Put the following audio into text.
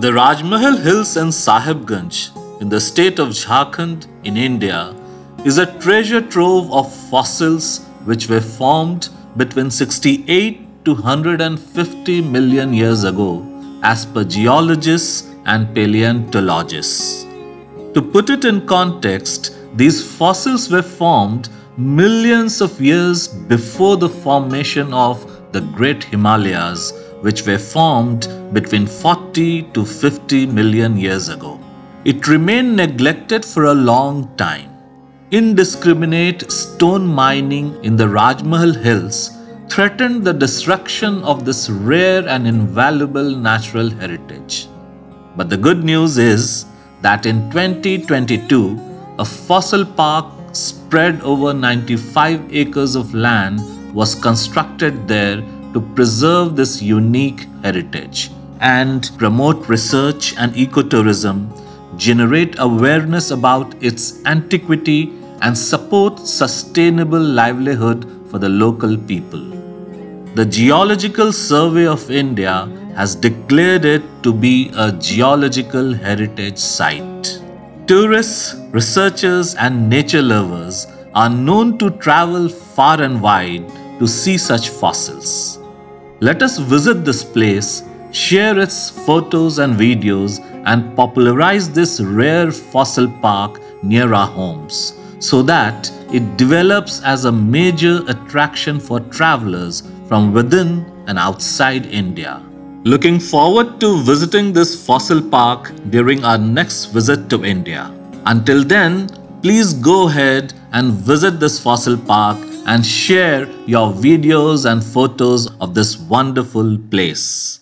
The Rajmahal Hills and Sahibganj in the state of Jharkhand in India is a treasure trove of fossils which were formed between 68 to 150 million years ago as per geologists and paleontologists. To put it in context, these fossils were formed millions of years before the formation of the Great Himalayas, which were formed between 40 to 50 million years ago. It remained neglected for a long time. Indiscriminate stone mining in the Rajmahal Hills threatened the destruction of this rare and invaluable natural heritage. But the good news is that in 2022, a fossil park spread over 95 acres of land was constructed there to preserve this unique heritage and promote research and ecotourism, generate awareness about its antiquity and support sustainable livelihood for the local people. The Geological Survey of India has declared it to be a geological heritage site. Tourists, researchers and nature lovers are known to travel far and wide to see such fossils. Let us visit this place, share its photos and videos and popularize this rare fossil park near our homes so that it develops as a major attraction for travelers from within and outside India. Looking forward to visiting this fossil park during our next visit to India. Until then, please go ahead and visit this fossil park and share your videos and photos of this wonderful place.